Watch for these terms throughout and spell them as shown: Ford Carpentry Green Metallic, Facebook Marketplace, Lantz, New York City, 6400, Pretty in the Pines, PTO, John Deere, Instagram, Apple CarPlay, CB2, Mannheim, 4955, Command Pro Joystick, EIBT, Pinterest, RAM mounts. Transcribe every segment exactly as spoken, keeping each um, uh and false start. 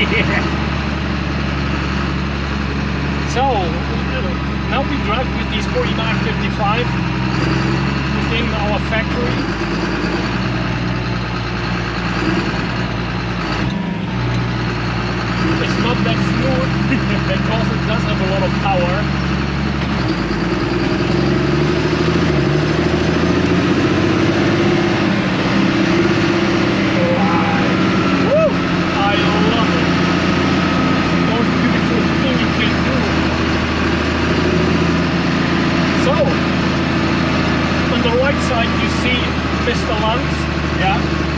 Yeah. So now we drive with these forty-nine fifty-five within our factory. It's not that smooth because it does have a lot of power. Woo! I love it. It's the most beautiful thing you can do. So, on the right side you see Mister Lantz. Yeah.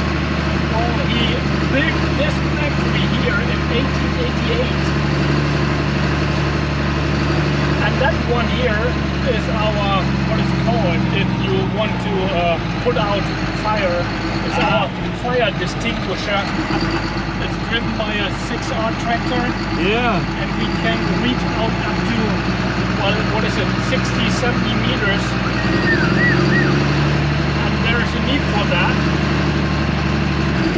Oh, he built this factory here in eighteen eighty-eight, and that one here is our, what is it called if you want to uh, put out fire, it's uh, our fire extinguisher. It's driven by a six R tractor, yeah, and we can reach out up to, well, what is it, sixty seventy meters, and there is a need for that.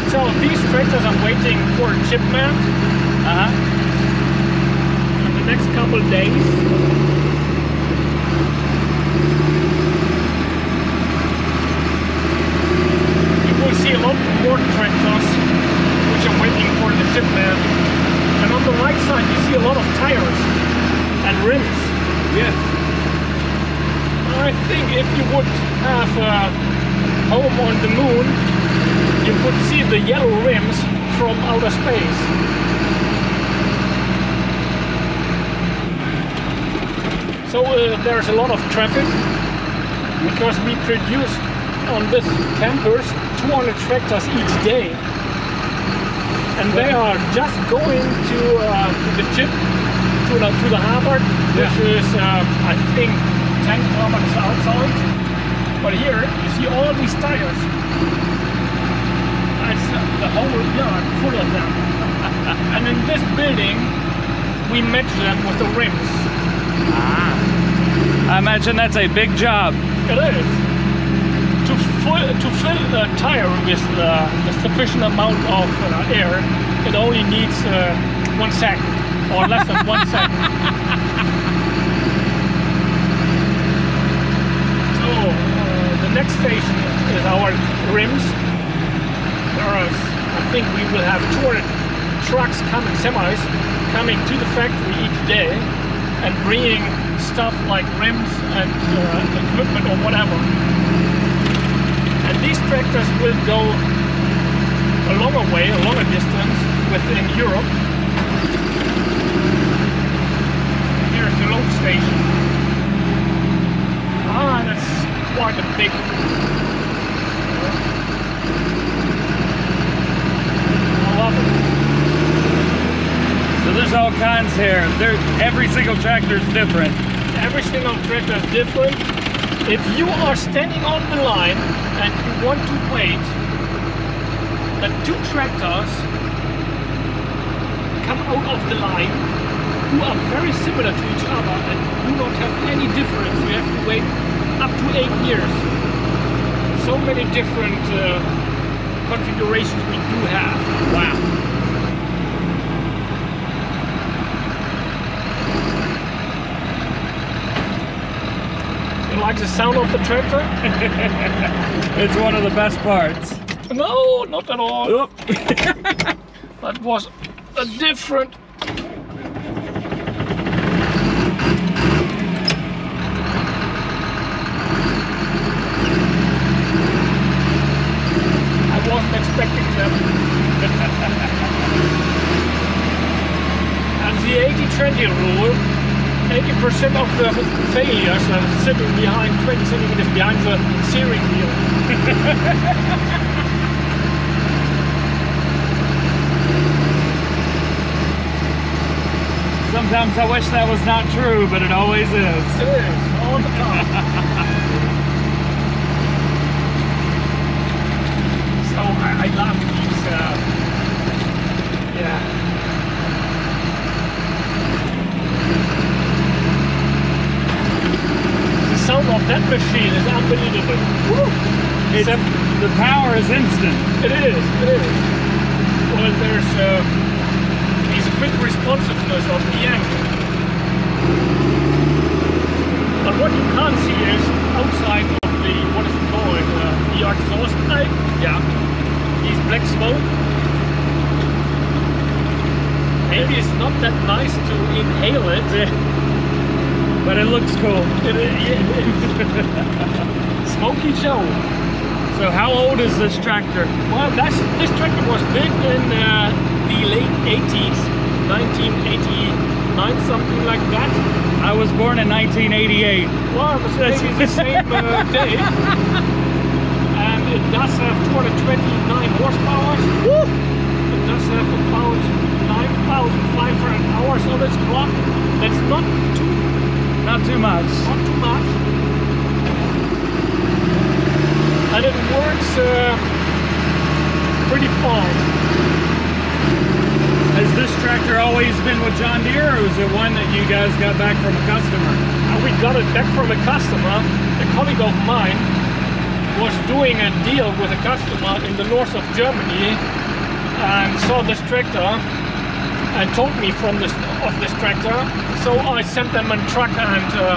So these tractors are waiting for a shipment uh-huh. in the next couple of days. You will see a lot more tractors which are waiting for the shipment. And on the right side you see a lot of tires and rims. Yes. I think if you would have a home on the moon, you could see the yellow rims from outer space. So uh, there's a lot of traffic because we produce on this campus two hundred tractors each day, and they are just going to, uh, to the ship, to the, to the harbor, which yeah. is uh, I think tank harbor is outside, but here you see all these tires. The whole yard full of them. And in this building we match them with the rims. Ah. I imagine that's a big job. It is. To fill, to fill the tire with uh, a sufficient amount of uh, air, it only needs uh, one second or less than one second. So uh, the next station is our rims. I think we will have two hundred trucks coming, semis, coming to the factory each day and bringing stuff like rims and uh, equipment or whatever. And these tractors will go a longer way, a longer distance within Europe. Here's the load station. Ah, that's quite a big... So there's all kinds here. There, every single tractor is different. Every single tractor is different. If you are standing on the line and you want to wait, the two tractors come out of the line who are very similar to each other and do not have any difference. You have to wait up to eight years. So many different uh, configurations we do have. Wow. You like the sound of the tractor? It's one of the best parts. No, not at all. Oh. That was a different... wasn't expecting them. And the eighty twenty rule, eighty percent of the failures are sitting behind, twenty centimeters behind the steering wheel. Sometimes I wish that was not true, but it always is. It is, all the time. Oh, I, I love these, uh, yeah. The sound of that machine is unbelievable. Woo! Except the power is instant. It is, it is. Well, there's uh, quick responsiveness of the angle. But what you can't see is outside of the, what is it called, uh, the exhaust pipe, yeah, these black smoke. Maybe it's not that nice to inhale it. Yeah. But it looks cool. It is. Yeah. Smoky Joe. So how old is this tractor? Well, that's, this tractor was built in uh, the late eighties, nineteen eighty-nine, something like that. I was born in nineteen eighty-eight. Well, it was maybe the same uh, day. And it does have two hundred twenty-nine horsepower. Woo! It does have about nine thousand five hundred hours on its clock. That's not too, not too much. Not too much. And it works uh, pretty fine. Has this tractor always been with John Deere, or is it one that you guys got back from a customer? And we got it back from a customer. A colleague of mine was doing a deal with a customer in the north of Germany and saw this tractor and told me from this of this tractor. So I sent them a truck and uh,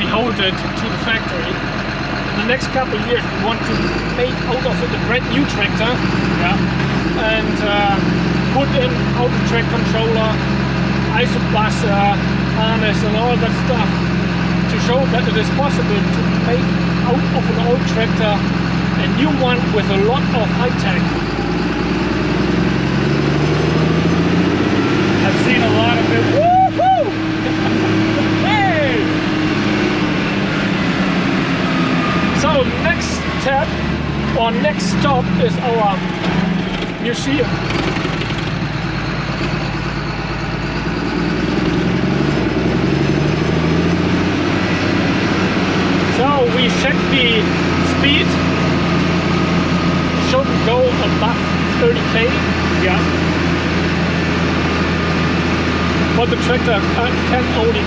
we hauled it to the factory. The next couple of years we want to make out of it a brand new tractor, yeah, and uh, put in out the track controller, isobusser, harness and all that stuff to show that it is possible to make out of an old tractor a new one with a lot of high tech. I've seen a lot of it. Woohoo! Hey! So next step or next stop is our museum. So we check the speed. Shouldn't go above thirty K. Yeah. But the tractor can only.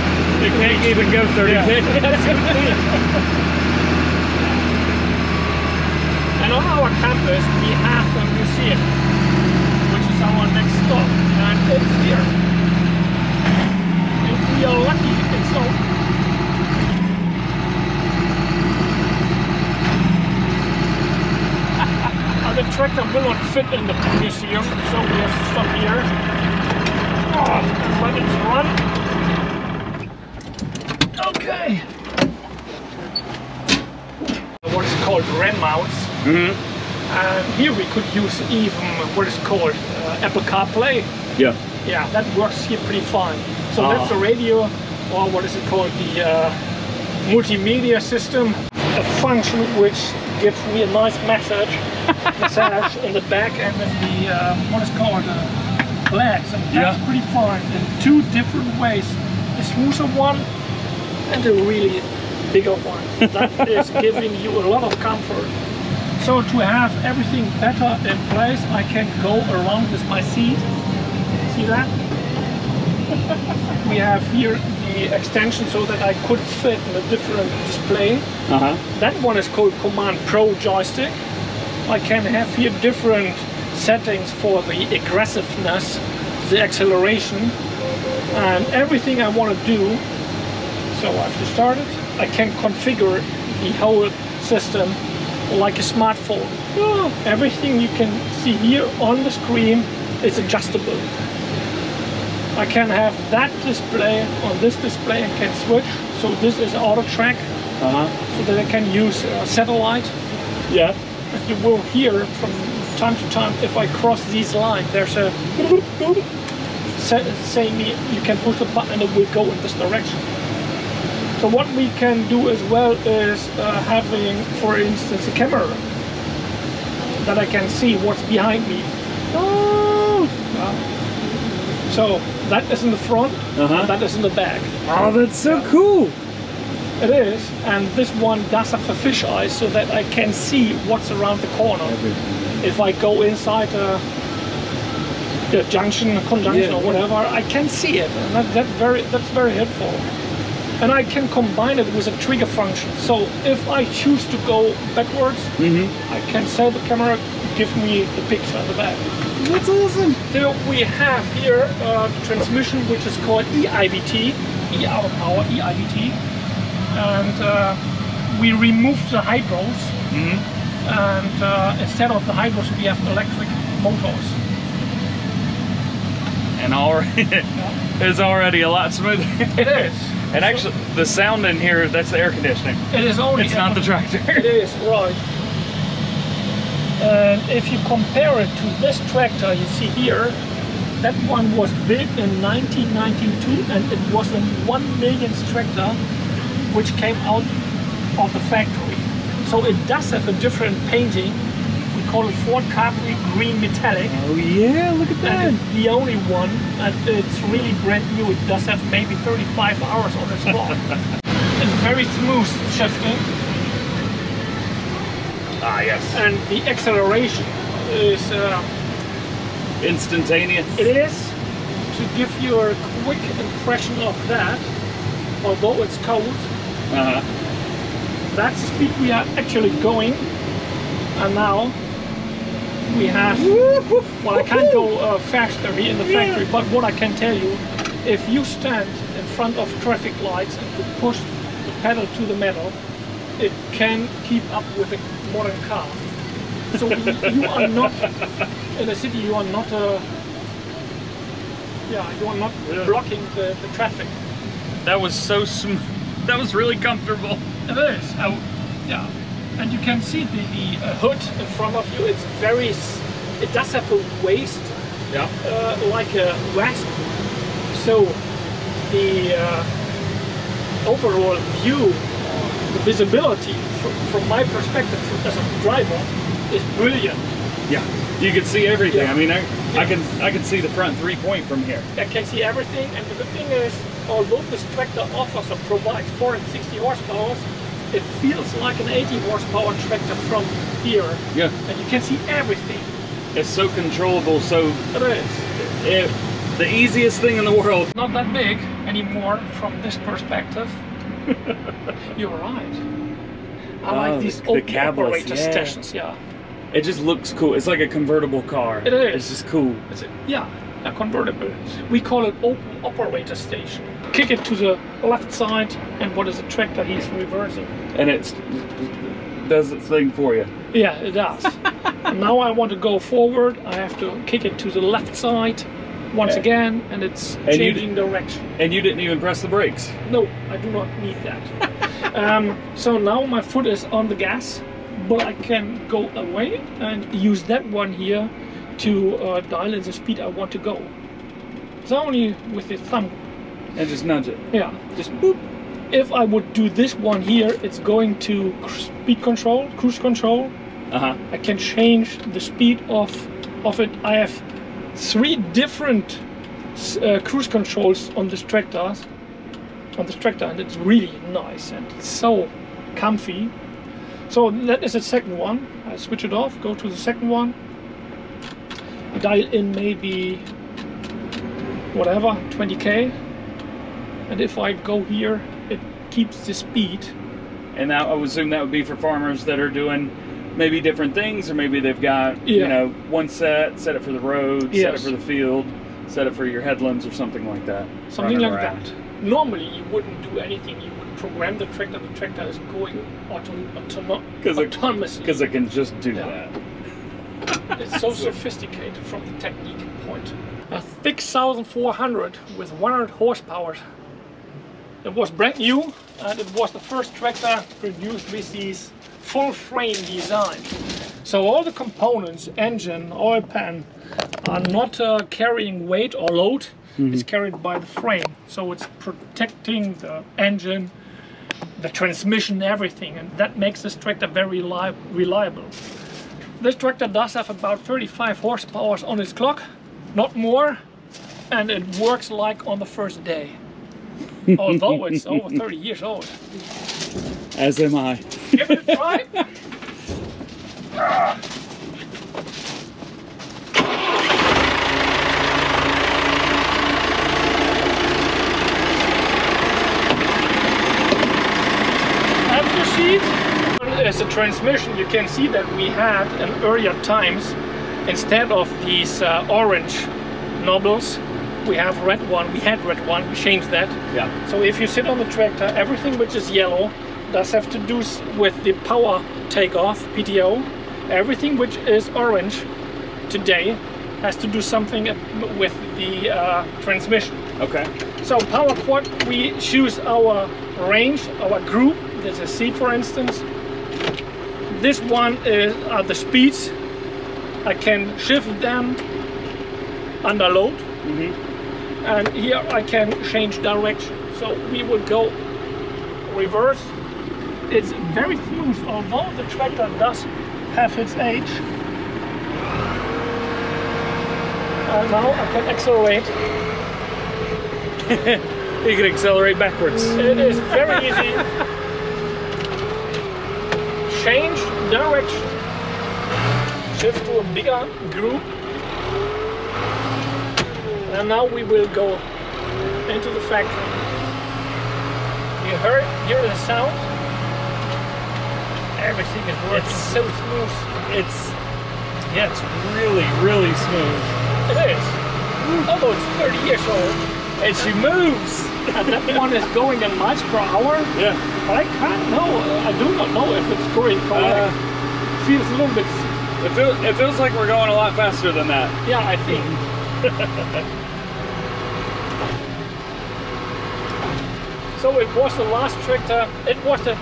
It can't even go thirty K. Yeah. And on our campus we have a museum, which is our next stop, and it's here. If we are lucky, it's all. And the tractor will not fit in the museum, so we have to stop here. Oh, but it's run. Okay. What is called RAM mounts. Mm-hmm. And here we could use even what is called uh, Apple CarPlay. Yeah. Yeah, that works here pretty fine. So uh-huh. That's the radio, or what is it called, the uh, multimedia system. A function which gives me a nice message, massage in the back and in the uh, what is called uh, legs. And that's yeah. pretty fine in two different ways: a smoother one and a really bigger one. That is giving you a lot of comfort. So to have everything better in place, I can go around with my seat. See that? We have here the extension so that I could fit in a different display. Uh-huh. That one is called Command Pro Joystick. I can have here different settings for the aggressiveness, the acceleration, and everything I want to do. So after started, I can configure the whole system like a smartphone. Oh, everything you can see here on the screen is adjustable. I can have that display on this display and can switch. So this is auto track, uh-huh. so that I can use uh, satellite. Yeah. You will hear from time to time if I cross these lines. There's a saying you can push the button and it will go in this direction. So what we can do as well is uh, having, for instance, a camera that I can see what's behind me. Oh! Uh, so that is in the front, uh-huh. that is in the back. Oh, that's so cool! It is, and this one does have a fisheye so that I can see what's around the corner. Everything. If I go inside a, a junction, a conjunction, yeah. or whatever, I can see it, and that, that very, that's very helpful. And I can combine it with a trigger function. So if I choose to go backwards, mm-hmm. I can set the camera, give me the picture at the back. That's awesome. So we have here a transmission which is called E I B T, E R, our E I B T, and uh, we removed the hydros, mm-hmm. and uh, instead of the hydros we have electric motors. And our it's already a lot smoother. It is. And actually, the sound in here, that's the air conditioning. It is only It's not the tractor. It is, right. And if you compare it to this tractor you see here, that one was built in nineteen ninety-two and it was the one millionth tractor which came out of the factory. So it does have a different painting. We call it Ford Carpentry Green Metallic. Oh yeah, look at that! And it's the only one, and it's really brand new. It does have maybe thirty-five hours on its clock. It's very smooth shifting. Ah yes. And the acceleration is uh, instantaneous. It is. To give you a quick impression of that, although it's cold, uh-huh. that's the speed we are actually going. And now we have, well, I can't go uh, faster here in the factory, yeah. but what I can tell you, if you stand in front of traffic lights and you push the pedal to the metal, it can keep up with a modern car. So you, you are not, in a city, you are not, uh, yeah, you are not yeah. blocking the, the traffic. That was so smooth. That was really comfortable. It is. I, yeah. And you can see the, the uh, hood in front of you. It's very, it does have a waist, yeah. uh, like a wasp. So the uh, overall view, the visibility from, from my perspective as a driver is brilliant. Yeah, you can see everything. Yeah. I mean, I, yeah. I can I can see the front three point from here. I can see everything. And the good thing is, although this tractor offers or provides four hundred sixty horsepower, it feels like an eighty horsepower tractor from here. Yeah. And you can see everything. It's so controllable, so it is. It, the easiest thing in the world. Not that big anymore from this perspective. You're right. I oh, like these the, open the operator yeah. stations, yeah. It just looks cool. It's like a convertible car. It is. It's just cool. It's a, yeah, a convertible. We call it open operator station. Kick it to the left side, and what is a tractor? He's reversing. And it does its thing for you. Yeah, it does. Now I want to go forward. I have to kick it to the left side once yeah. again, and it's and changing direction. And you didn't even press the brakes. No, I do not need that. um, so now my foot is on the gas, but I can go away and use that one here to uh, dial in the speed I want to go. It's only with the thumb. And just nudge it. Yeah, just boop. If I would do this one here, it's going to speed control, cruise control. Uh-huh. I can change the speed of of it. I have three different uh, cruise controls on this tractor, on this tractor, and it's really nice and it's so comfy. So that is the second one. I switch it off. Go to the second one. Dial in maybe whatever twenty K. And if I go here, it keeps the speed. And that, I would assume that would be for farmers that are doing maybe different things, or maybe they've got, yeah. you know, one set, set it for the road, yes. set it for the field, set it for your headlands or something like that. Something like around. that. Normally you wouldn't do anything. You would program the tractor. The tractor is going autom autom autonomously. Because it can just do yeah. that. It's so sophisticated from the technique point. A six thousand four hundred with one hundred horsepower. It was brand new, and it was the first tractor produced with these full frame design. So all the components, engine, oil pan, are not uh, carrying weight or load. Mm-hmm. It's carried by the frame. So it's protecting the engine, the transmission, everything. And that makes this tractor very reliable. This tractor does have about thirty-five horsepower on its clock, not more. And it works like on the first day. Although it's over thirty years old. As am I. Give it a try. After sheet is the transmission. You can see that we had in earlier times instead of these uh, orange knobs, we have red one. We had red one. We changed that. Yeah. So if you sit on the tractor, everything which is yellow does have to do with the power takeoff P T O. Everything which is orange today has to do something with the uh, transmission. Okay. So power quad, we choose our range, our group. There's a seat, for instance. This one is are the speeds. I can shift them under load. Mm-hmm. And here I can change direction. So we will go reverse. It's very smooth, although the tractor does have its age. And now I can accelerate. You can accelerate backwards. It is very easy. Change direction. Shift to a bigger group. And now we will go into the factory. You heard, hear the sound. Everything is working. It's so smooth. It's, yeah, it's really, really smooth. It is. Although it's thirty years old. And she moves. And that one is going in miles per hour. Yeah. But I can't know. I do not know if it's going correct. Uh, it feels a little bit. It feels, it feels like we're going a lot faster than that. Yeah, I think. So it was the last tractor, it was the,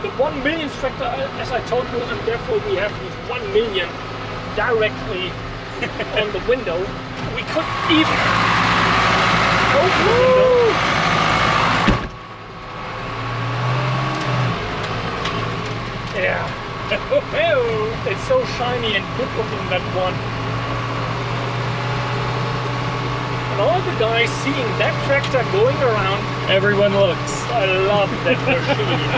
the one million tractor, as I told you, and therefore we have this one million directly on the window. We could even open the window. Yeah, it's so shiny and good looking, that one. And all the guys seeing that tractor going around, everyone looks. I love that machine.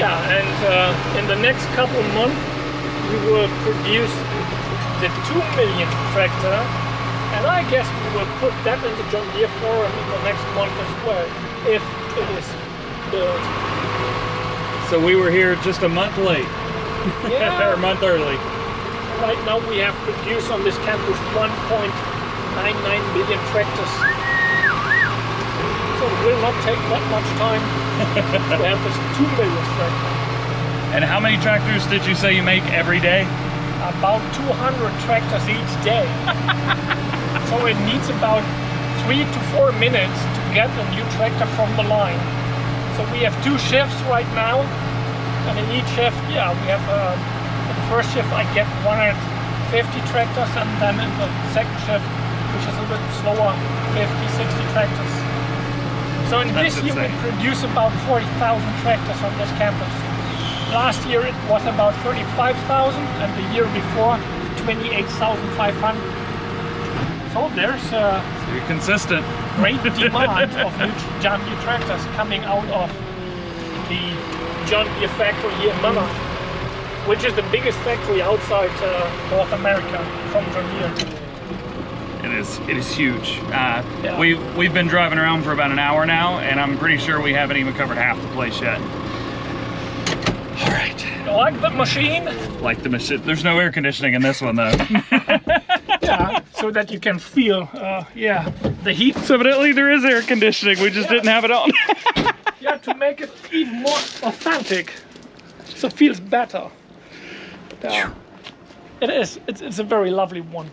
Yeah, and uh, in the next couple months, we will produce the two million tractor, and I guess we will put that in the John Deere forum in the next month as well, if it is built. So we were here just a month late, yeah. Or a month early. Right now we have produced on this campus one point nine nine million tractors. So it will not take that much time to have this two million tractor. And how many tractors did you say you make every day? About two hundred tractors each day. So it needs about three to four minutes to get a new tractor from the line. So we have two shifts right now, and in each shift, yeah, we have a uh, first shift I get one hundred fifty tractors, and then in the second shift, which is a bit slower, fifty, sixty tractors. So in this year we produce about forty thousand tractors on this campus. Last year it was about thirty-five thousand, and the year before twenty-eight thousand five hundred. So there's a so you're consistent. Great demand of new John Deere tractors coming out of the John Deere factory here in Mannheim, which is the biggest factory outside uh, North America from John Deere. It is, it is huge. Uh, yeah. we, we've been driving around for about an hour now, and I'm pretty sure we haven't even covered half the place yet. All right. Like the machine? Like the machine. There's no air conditioning in this one, though. Yeah, so that you can feel, uh, yeah, the heat. So evidently there is air conditioning, we just yeah. didn't have it on. Yeah, to make it even more authentic, so it feels better. Yeah. It is. It's, it's a very lovely one.